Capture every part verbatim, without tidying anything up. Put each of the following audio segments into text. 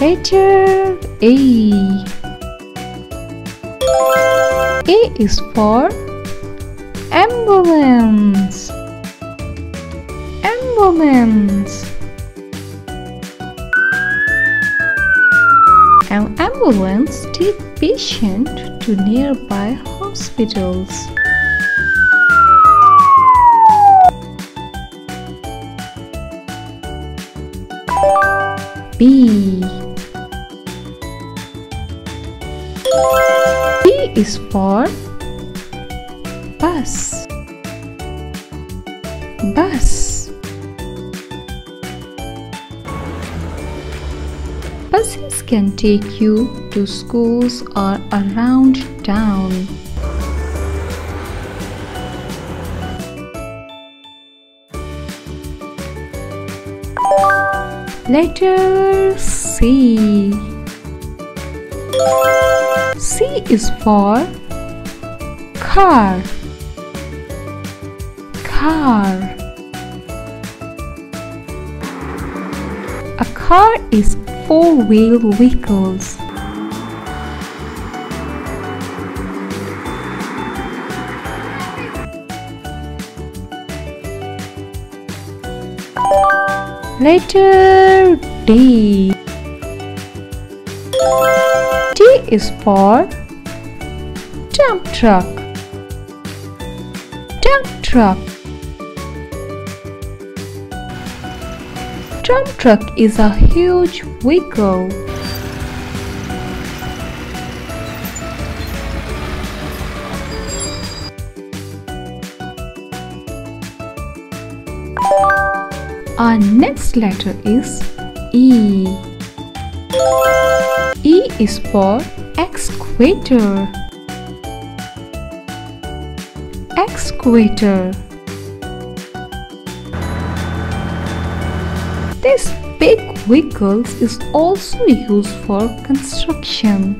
letter A. A is for ambulance. Ambulance. An ambulance takes patients to nearby hospitals. B. B is for bus. Bus. Buses can take you to schools or around town. Letter C. C is for car. Car. A car is four-wheel vehicles. Letter D. D is for dump truck. Dump truck. Dump truck is a huge vehicle. Our next letter is E. E is for excavator. Excavator. This big vehicle is also used for construction.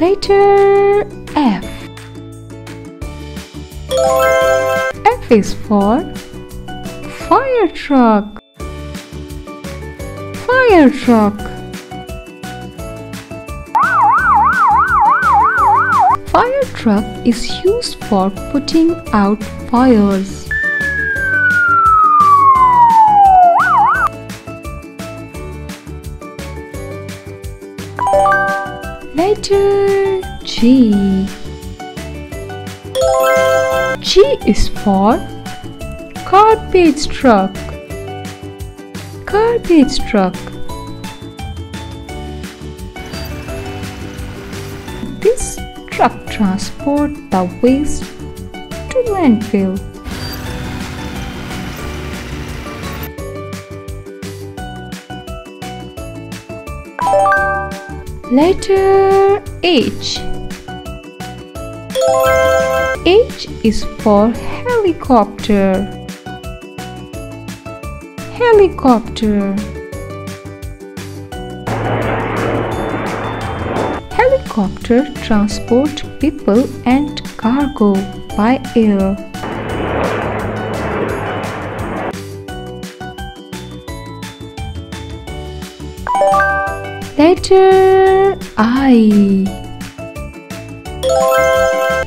Letter F. F is for fire truck. Fire truck. Fire truck is used for putting out fires. Letter G. G is for garbage truck. Garbage truck. This truck transports the waste to landfill. Letter H. H is for helicopter. Helicopter. Helicopter transports people and cargo by air. Letter I.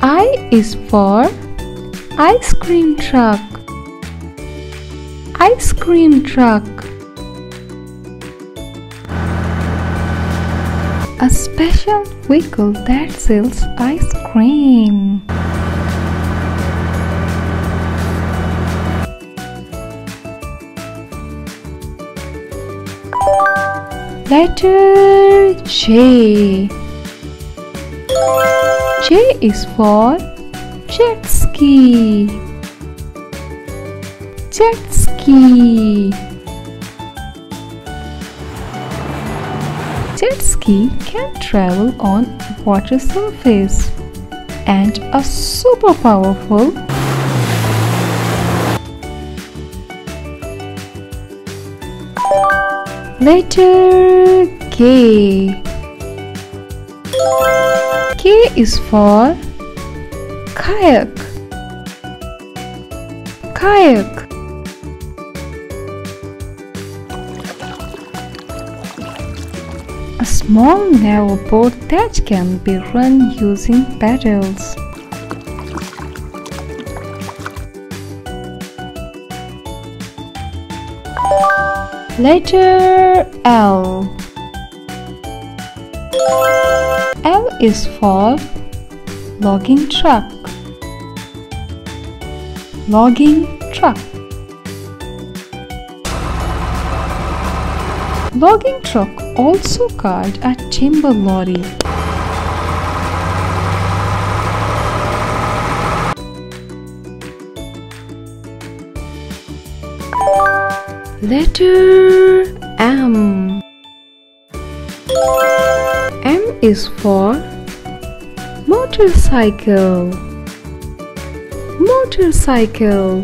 I is for ice cream truck. Ice cream truck. A special vehicle that sells ice cream. Letter J. J is for jet ski. Jet ski. Jet ski can travel on water surface and are super powerful. Letter K. K is for kayak. kayak. A small narrow boat that can be run using paddles. Letter L. L is for logging truck. Logging truck. Logging truck also called a timber lorry. Letter M. M is for motorcycle. Motorcycle.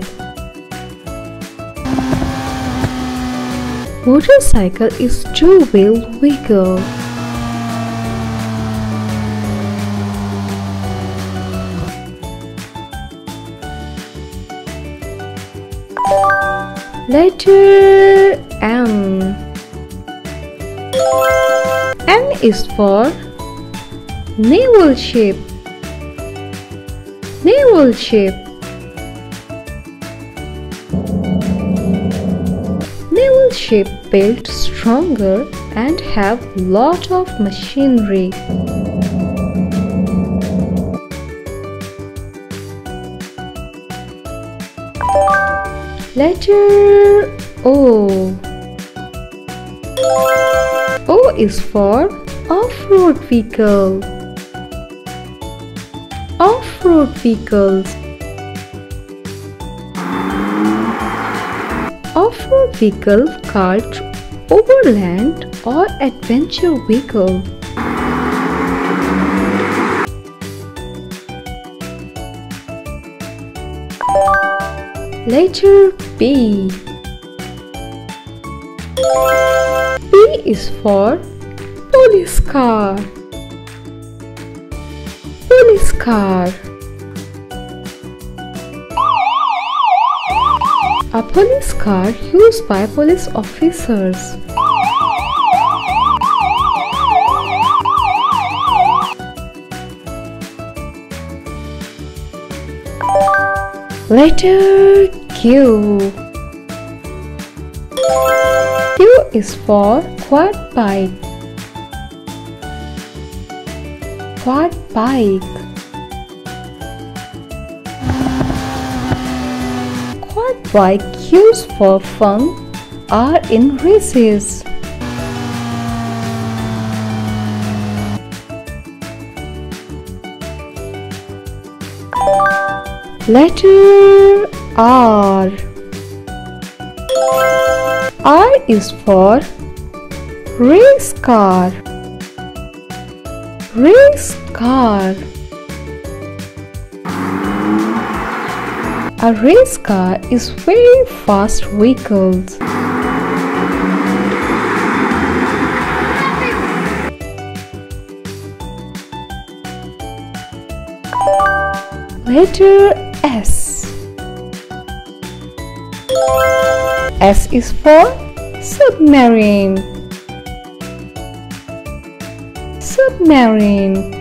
Motorcycle is two-wheel vehicle. Letter M. M is for naval ship. Naval ship. Naval ship built stronger and have lot of machinery. Letter O. O is for off-road vehicle. Off-road vehicles. Off-road vehicle called overland or adventure vehicle. Letter P. P is for police car. Police car. A police car used by police officers. Letter Q. Q is for quad bike. Quad bike. Quad bike used for fun or in races. Letter R. R is for race car. Race car. A race car is very fast vehicle. Letter S. S is for submarine. Submarine.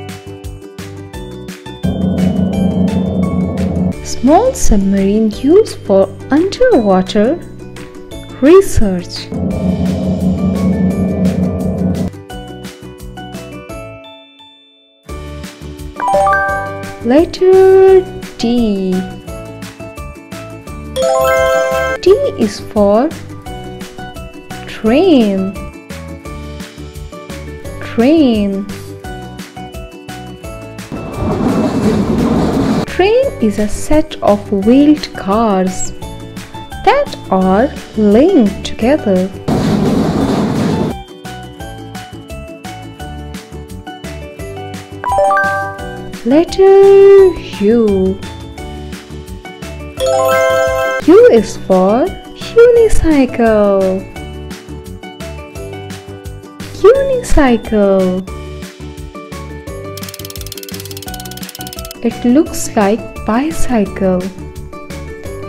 Small submarine used for underwater research. Letter T. T is for train. Train. Train is a set of wheeled cars that are linked together. Letter U. U is for unicycle. Unicycle. It looks like bicycle.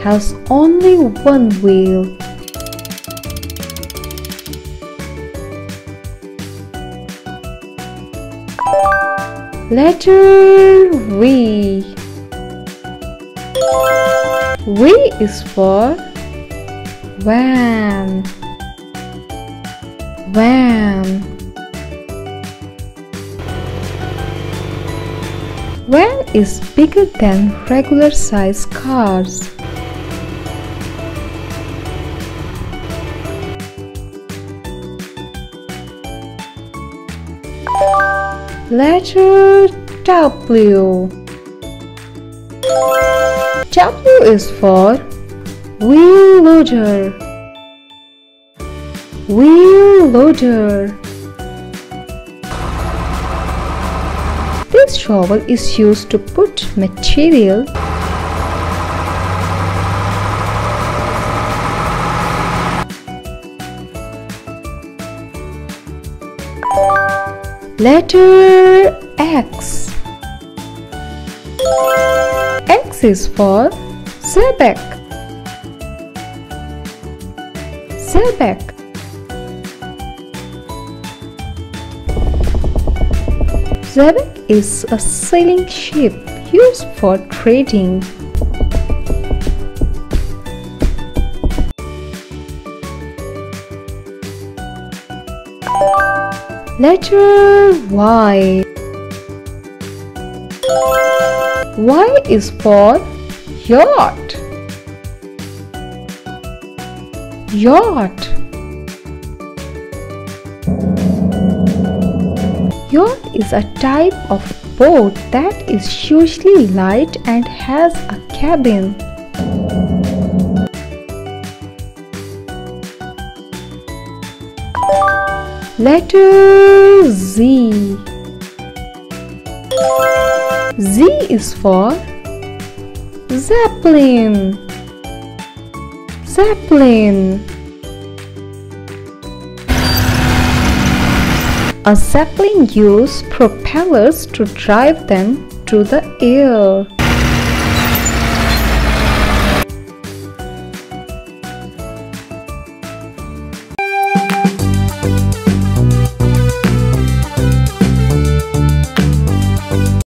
has only one wheel. Letter V. V is for van. Van. Van is bigger than regular size cars. Letter W. W is for wheel loader. Wheel loader. This shovel is used to put material . Letter X. X is for xebec. Xebec. Xebec is a sailing ship used for trading. Letter Y. Y is for yacht. Yacht. Yacht is a type of boat that is hugely light and has a cabin. Letter Z. Z is for zeppelin. Zeppelin. A zeppelin uses propellers to drive them to the air.